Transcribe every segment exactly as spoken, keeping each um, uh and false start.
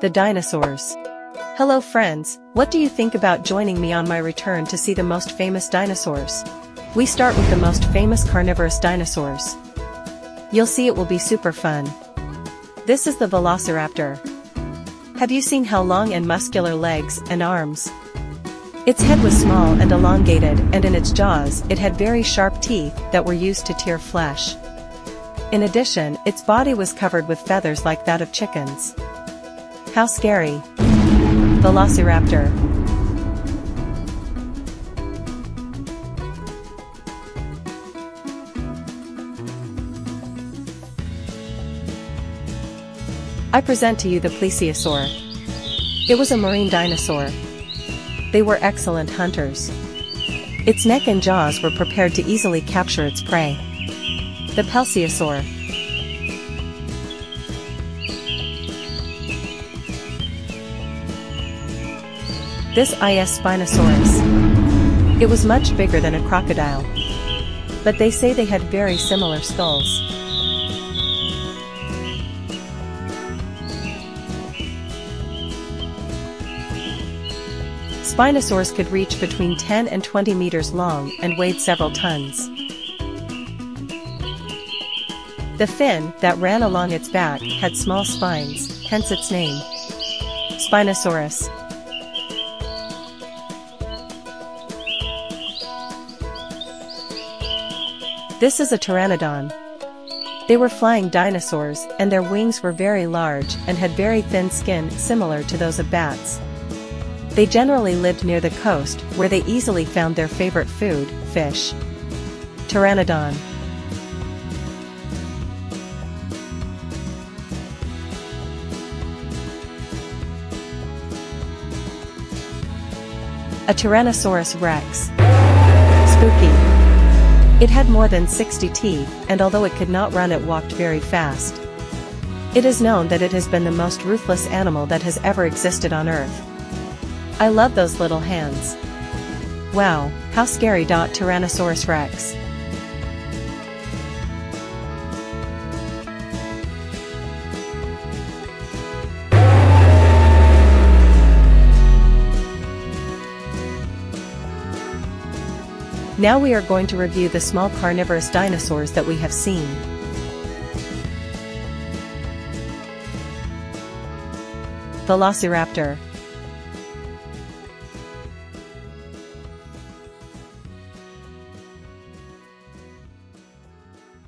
The dinosaurs. Hello friends, what do you think about joining me on my return to see the most famous dinosaurs? We start with the most famous carnivorous dinosaurs. You'll see it will be super fun. This is the Velociraptor. Have you seen how long and muscular legs and arms? Its head was small and elongated, and in its jaws it had very sharp teeth that were used to tear flesh. In addition, its body was covered with feathers like that of chickens. How scary! Velociraptor. I present to you the Plesiosaur. It was a marine dinosaur. They were excellent hunters. Its neck and jaws were prepared to easily capture its prey. The Plesiosaur. This is Spinosaurus. It was much bigger than a crocodile. But they say they had very similar skulls. Spinosaurs could reach between ten and twenty meters long and weighed several tons. The fin that ran along its back had small spines, hence its name. Spinosaurus. This is a Pteranodon. They were flying dinosaurs, and their wings were very large and had very thin skin similar to those of bats. They generally lived near the coast, where they easily found their favorite food, fish. Pteranodon. A Tyrannosaurus Rex. Spooky. It had more than sixty teeth, and although it could not run, it walked very fast. It is known that it has been the most ruthless animal that has ever existed on Earth. I love those little hands. Wow, how scary! Tyrannosaurus Rex. Now we are going to review the small carnivorous dinosaurs that we have seen. Velociraptor.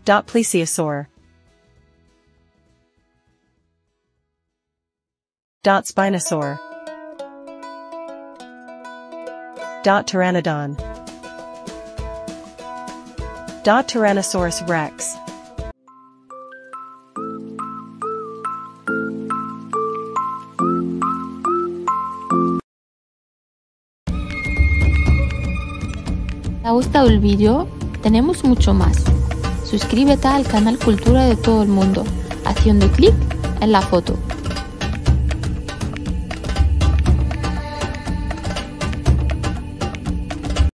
Plesiosaur. Spinosaur. Pteranodon. Tyrannosaurus Rex. ¿Te ha gustado el vídeo? Tenemos mucho más. Suscríbete al canal Cultura de todo el Mundo, haciendo clic en la foto.